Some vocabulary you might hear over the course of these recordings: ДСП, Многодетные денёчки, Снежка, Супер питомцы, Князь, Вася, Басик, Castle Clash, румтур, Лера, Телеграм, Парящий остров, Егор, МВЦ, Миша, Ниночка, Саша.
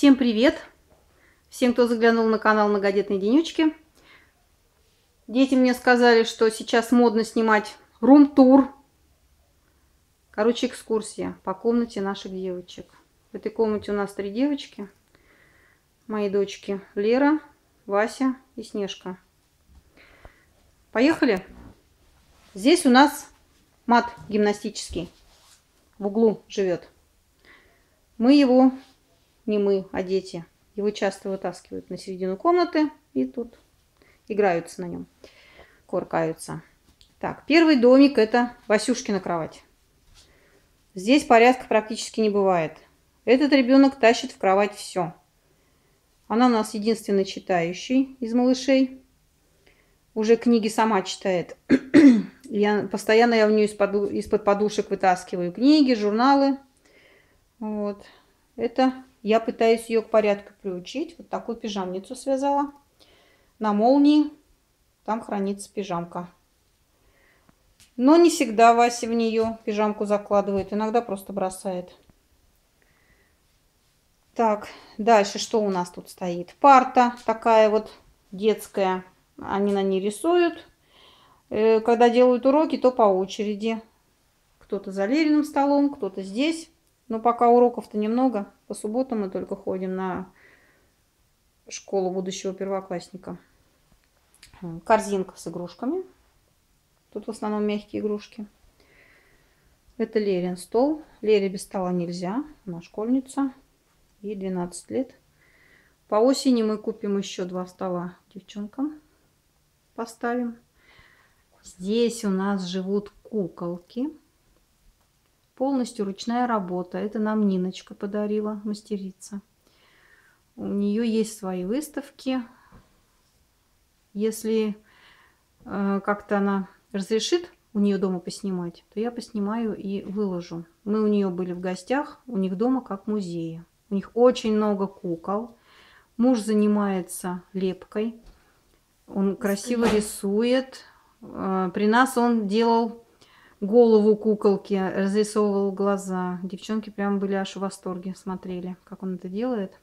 Всем привет! Всем, кто заглянул на канал Многодетные денёчки. Дети мне сказали, что сейчас модно снимать рум-тур. Короче, экскурсия по комнате наших девочек. В этой комнате у нас три девочки. Мои дочки Лера, Вася и Снежка. Поехали! Здесь у нас мат гимнастический. В углу живет. Мы его... Не мы, а дети. Его часто вытаскивают на середину комнаты и тут играются на нем, куркаются. Так, первый домик — это Васюшкина кровать. Здесь порядка практически не бывает. Этот ребенок тащит в кровать все. Она у нас единственный читающий из малышей. Уже книги сама читает. Постоянно я у нее из-под подушек вытаскиваю книги, журналы. Вот. Это... Я пытаюсь ее к порядку приучить. Вот такую пижамницу связала. На молнии там хранится пижамка. Но не всегда Вася в нее пижамку закладывает. Иногда просто бросает. Так, дальше что у нас тут стоит? Парта такая вот детская. Они на ней рисуют. Когда делают уроки, то по очереди. Кто-то за Лериным столом, кто-то здесь. Но пока уроков-то немного. По субботам мы только ходим на школу будущего первоклассника. Корзинка с игрушками. Тут в основном мягкие игрушки. Это Лерин стол. Лере без стола нельзя. Она школьница. Ей 12 лет. По осени мы купим еще два стола девчонкам. Поставим. Здесь у нас живут куколки. Полностью ручная работа. Это нам Ниночка подарила, мастерица. У нее есть свои выставки. Если как-то она разрешит у нее дома поснимать, то я поснимаю и выложу. Мы у нее были в гостях, у них дома как музея. У них очень много кукол. Муж занимается лепкой. Он красиво рисует. При нас он делал... Голову куколки, разрисовывал глаза. Девчонки прям были аж в восторге, смотрели, как он это делает.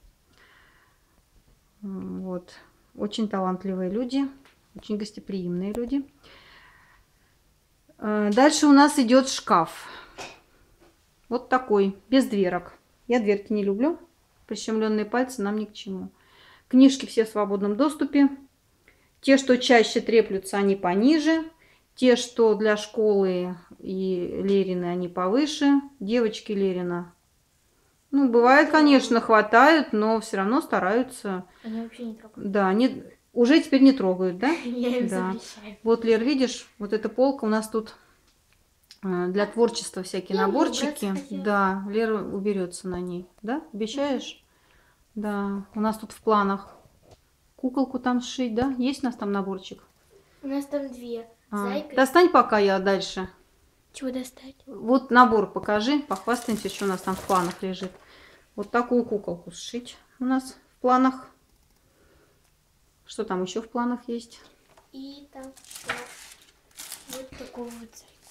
Вот. Очень талантливые люди, очень гостеприимные люди. Дальше у нас идет шкаф. Вот такой, без дверок. Я дверки не люблю. Прищемленные пальцы нам ни к чему. Книжки все в свободном доступе. Те, что чаще треплются, они пониже. Те, что для школы и Лерины, они повыше. Девочки Лерина. Ну, бывает, конечно, хватают, но все равно стараются. Они вообще не трогают. Да, они уже теперь не трогают, да? Я им запрещаю. Вот, Лер, видишь, вот эта полка у нас тут для творчества всякие наборчики. Да, Лера уберется на ней. Да? Обещаешь? Да. У нас тут в планах куколку там сшить, да? Есть у нас там наборчик? У нас там две. Достань пока я дальше. Чего достать? Вот набор покажи, похвастаемся, что у нас там в планах лежит. Вот такую куколку сшить у нас в планах. Что там еще в планах есть? И там вот такого вот зайку.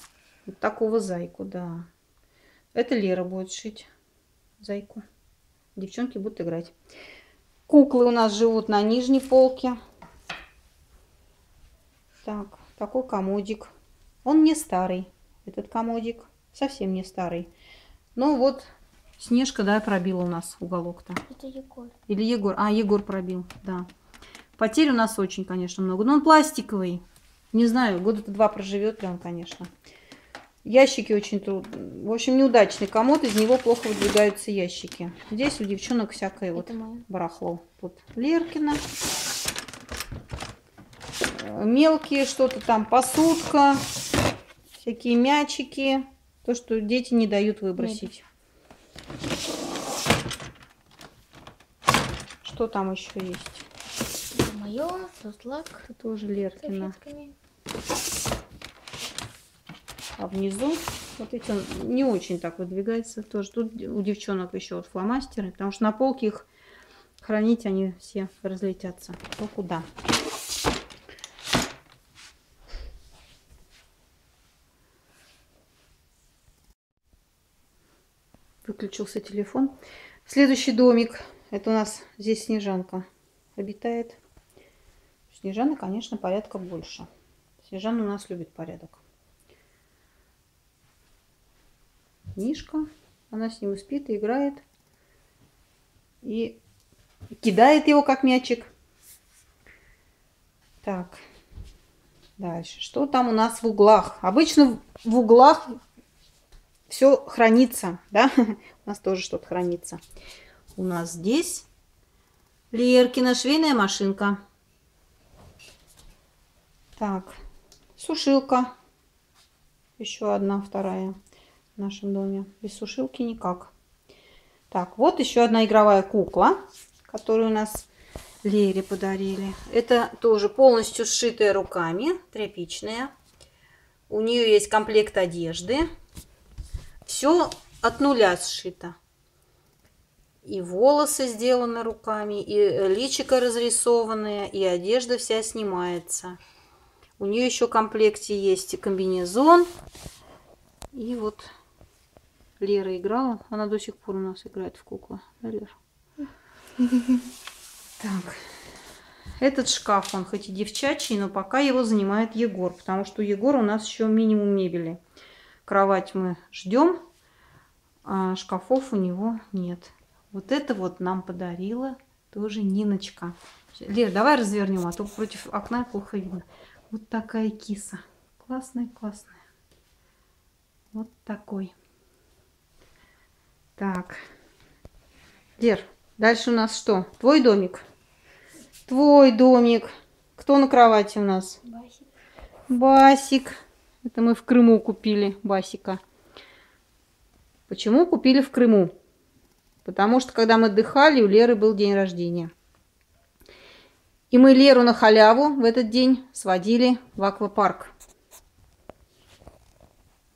Вот такого зайку, да. Это Лера будет шить зайку. Девчонки будут играть. Куклы у нас живут на нижней полке. Так. Такой комодик. Он не старый. Этот комодик совсем не старый. Ну вот, Снежка, да, пробила у нас уголок-то. Это Егор. Или Егор. А, Егор пробил, да. Потерь у нас очень, конечно, много. Но он пластиковый. Не знаю, года-то два проживет ли он, конечно. Ящики очень трудные. В общем, неудачный комод. Из него плохо выдвигаются ящики. Здесь у девчонок всякое вот барахло. Вот Леркина. Мелкие что-то там, посудка, всякие мячики. То, что дети не дают выбросить. Нет. Что там еще есть? Это мое, тут лак. Это тоже Леркина. А внизу, вот эти, он не очень так выдвигается тоже. Тут у девчонок еще вот фломастеры, потому что на полке их хранить, они все разлетятся. То куда? Выключился телефон. Следующий домик Это у нас здесь Снежанка обитает. Снежана, конечно, порядка больше. Снежана у нас любит порядок. Мишка, она с ним спит и играет. И кидает его, как мячик. Так, дальше. Что там у нас в углах? Обычно в углах все хранится, да? У нас тоже что-то хранится. У нас здесь Леркина швейная машинка. Так, сушилка. Еще одна, вторая в нашем доме. Без сушилки никак. Так, вот еще одна игровая кукла, которую у нас Лере подарили. Это тоже полностью сшитая руками, тряпичная. У нее есть комплект одежды. Все от нуля сшито. И волосы сделаны руками, и личико разрисованное, и одежда вся снимается. У нее еще в комплекте есть и комбинезон. И вот Лера играла. Она до сих пор у нас играет в куклу. Да, Лера? Так. Этот шкаф, он хоть и девчачий, но пока его занимает Егор. Потому что у Егора у нас еще минимум мебели. Кровать мы ждем, а шкафов у него нет. Вот это вот нам подарила тоже Ниночка. Лер, давай развернем, а то против окна плохо видно. Вот такая киса. Классная. Вот такой. Так. Лер, дальше у нас что? Твой домик. Твой домик. Кто на кровати у нас? Басик. Басик. Это мы в Крыму купили Басика. Почему купили в Крыму? Потому что, когда мы отдыхали, у Леры был день рождения. И мы Леру на халяву в этот день сводили в аквапарк.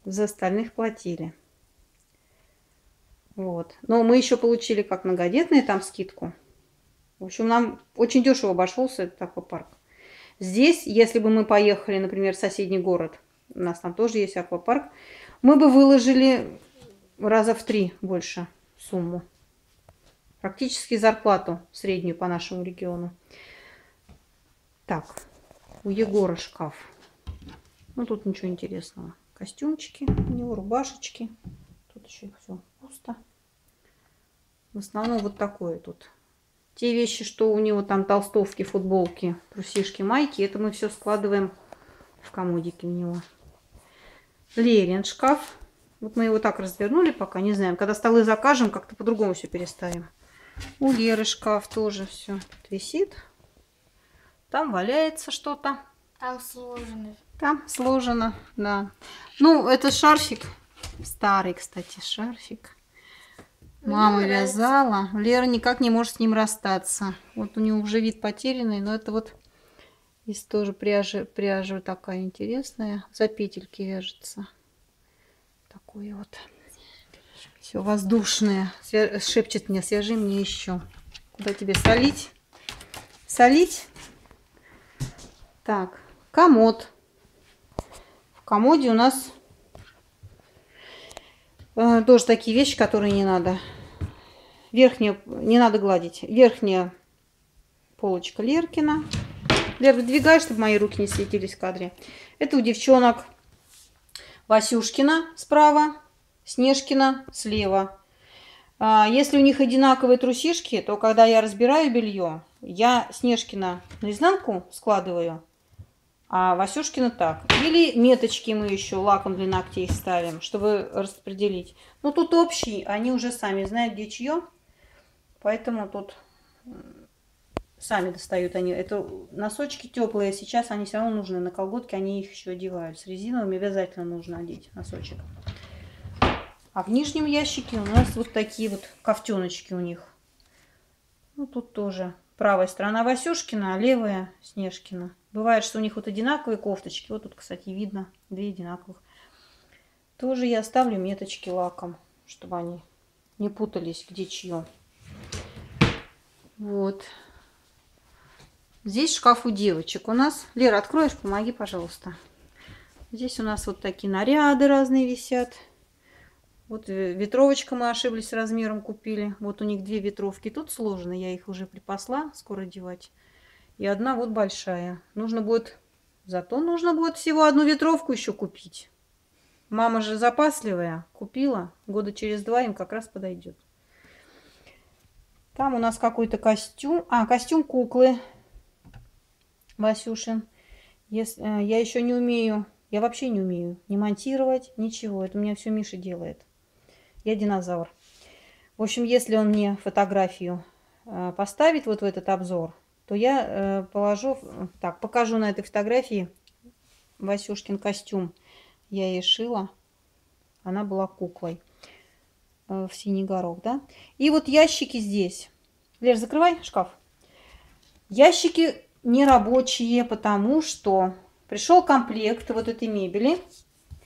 За остальных платили. Вот. Но мы еще получили, как многодетные, там скидку. В общем, нам очень дешево обошелся этот аквапарк. Здесь, если бы мы поехали, например, в соседний город, у нас там тоже есть аквапарк, мы бы выложили раза в 3 больше сумму. Практически зарплату среднюю по нашему региону. Так, у Егора шкаф. Ну, тут ничего интересного. Костюмчики у него, рубашечки. Тут еще все пусто. В основном вот такое тут. Те вещи, что у него там толстовки, футболки, трусишки, майки, это мы все складываем в комодике у него. Лерин шкаф. Вот мы его так развернули пока, не знаем. Когда столы закажем, как-то по-другому все переставим. У Леры шкаф тоже все тут висит. Там валяется что-то. Там сложено. Да. Ну, это шарфик. Старый, кстати, шарфик. Мама вязала. Лера никак не может с ним расстаться. Вот у него уже вид потерянный, но это вот из тоже пряжа такая интересная. За петельки вяжется. Такое вот. Все воздушное. Шепчет мне, свяжи мне еще. Куда тебе солить? Солить? Так, комод. В комоде у нас тоже такие вещи, которые не надо. Верхняя, не надо гладить. Верхняя полочка Леркина. Лер, выдвигай, чтобы мои руки не светились в кадре. Это у девчонок Васюшкина справа, Снежкина слева. Если у них одинаковые трусишки, то когда я разбираю белье, я Снежкина наизнанку складываю, а Васюшкина так. Или меточки мы еще лаком для ногтей ставим, чтобы распределить. Но тут общий, они уже сами знают, где чье. Поэтому тут сами достают они. Это носочки теплые, сейчас они все равно нужны. На колготки они их еще одевают. С резиновыми обязательно нужно одеть носочек. А в нижнем ящике у нас вот такие вот ковтеночки у них. Ну, тут тоже правая сторона Васюшкина, а левая Снежкина. Бывает, что у них вот одинаковые кофточки. Вот тут, кстати, видно. 2 одинаковых. Тоже я ставлю меточки лаком, чтобы они не путались, где чье. Вот. Здесь шкаф у девочек у нас. Лера, откроешь? Помоги, пожалуйста. Здесь у нас вот такие наряды разные висят. Вот ветровочка, мы ошиблись размером, купили. Вот у них две ветровки тут сложены, я их уже припасла, скоро девать. И одна вот большая. Нужно будет, зато нужно будет всего одну ветровку еще купить. Мама же запасливая, купила. Года через два им как раз подойдет. Там у нас какой-то костюм. А, костюм куклы. Васюшин. Если, я еще не умею. Я вообще не умею ни монтировать, ничего. Это у меня все Миша делает. Я динозавр. В общем, если он мне фотографию поставит вот в этот обзор, то я положу... Так, покажу на этой фотографии Васюшкин костюм. Я ей шила. Она была куклой. В синий горох, да? И вот ящики здесь. Лер, закрывай шкаф. Ящики нерабочие, потому что пришел комплект вот этой мебели.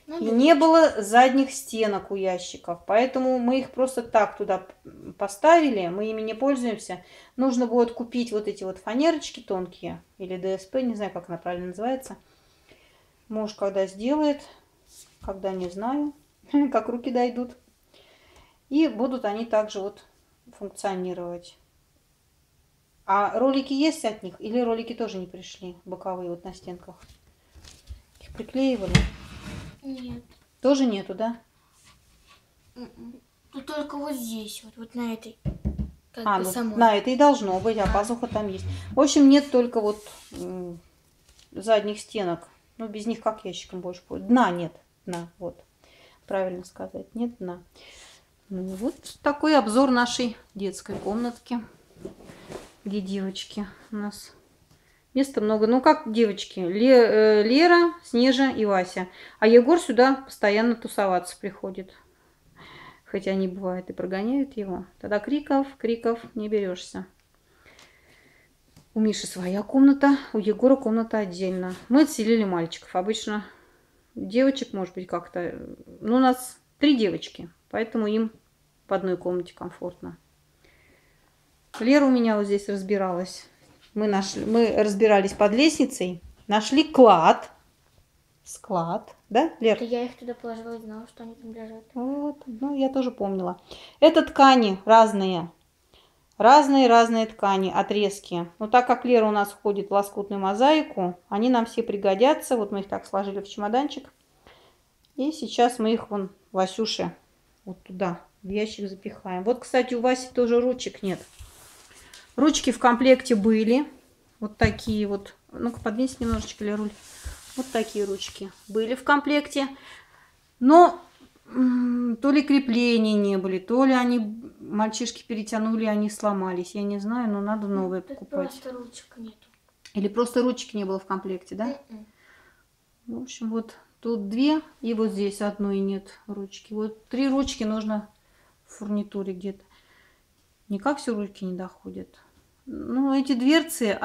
Ну, и не было задних стенок у ящиков. Поэтому мы их просто так туда поставили. Мы ими не пользуемся. Нужно будет купить вот эти вот фанерочки тонкие. Или ДСП, не знаю, как она правильно называется. Муж когда сделает, когда не знаю, как руки дойдут. И будут они также вот функционировать. А ролики есть от них? Или ролики тоже не пришли? Боковые вот на стенках. Их приклеивали? Нет. Тоже нету, да? Ну, только вот здесь, вот на этой. А, ну, самой. На этой должно быть, а пазуха там есть. В общем, нет только вот задних стенок. Ну, без них как ящиком больше будет. Дна нет. Дна, вот. Правильно сказать. Нет дна. Ну, вот такой обзор нашей детской комнатки, где девочки у нас. Места много. Ну, как девочки? Лера, Снежа и Вася. А Егор сюда постоянно тусоваться приходит. Хотя они, бывает, и прогоняют его. Тогда криков не берешься. У Миши своя комната, у Егора комната отдельно. Мы отселили мальчиков. Обычно девочек, может быть, как-то... Ну, у нас 3 девочки, поэтому им в одной комнате комфортно. Лера у меня вот здесь разбиралась. Мы разбирались под лестницей, нашли клад. Склад, да, Лер? Это я их туда положила и знала, что они там лежат. Вот, ну, я тоже помнила. Это ткани разные. Разные ткани, отрезки. Но так как Лера у нас входит в лоскутную мозаику, они нам все пригодятся. Вот мы их так сложили в чемоданчик. И сейчас мы их вон Васюше вот туда в ящик запихаем. Вот, кстати, у Васи тоже ручек нет. Ручки в комплекте были. Вот такие вот. Ну-ка, подвинься немножечко, Леруль. Вот такие ручки были в комплекте. Но то ли крепления не были, то ли они... Мальчишки перетянули, они сломались. Я не знаю, но надо новые покупать. Просто ручек нету. Или просто ручек не было в комплекте, да? В общем, вот тут 2, и вот здесь одной нет ручки. Вот 3 ручки нужно в фурнитуре где-то. Никак все ручки не доходят. Ну, эти дверцы,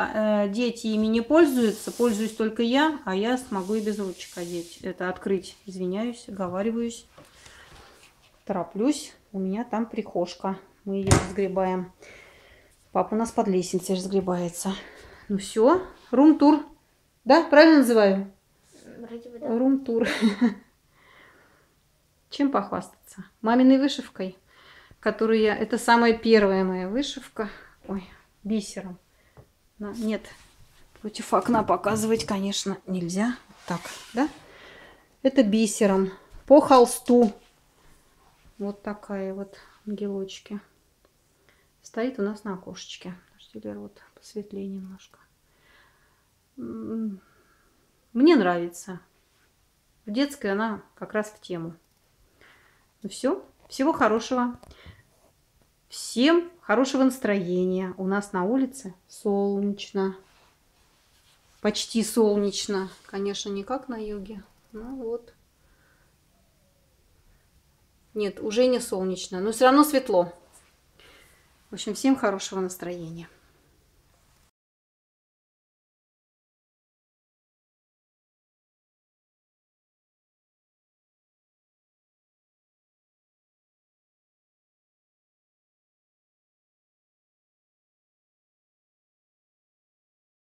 дети ими не пользуются. Пользуюсь только я, а я смогу и без ручек одеть. Это открыть. Извиняюсь, оговариваюсь. Тороплюсь. У меня там прихожка. Мы ее разгребаем. Папа у нас под лестницей разгребается. Ну все. Рум-тур. Да? Правильно называю? Вроде бы да. Рум-тур. Чем похвастаться? Маминой вышивкой. Которую я... Это самая первая моя вышивка. Ой, бисером. Но нет. Против окна показывать, конечно, нельзя. Так, да? Это бисером. По холсту. Вот такая вот ангелочки. Стоит у нас на окошечке. Подожди, Лера, вот посветлее немножко. Мне нравится. В детской она как раз в тему. Ну все. Всего хорошего. Всем хорошего настроения. У нас на улице солнечно. Почти солнечно. Конечно, не как на юге. Ну вот. Нет, уже не солнечно, но все равно светло. В общем, всем хорошего настроения.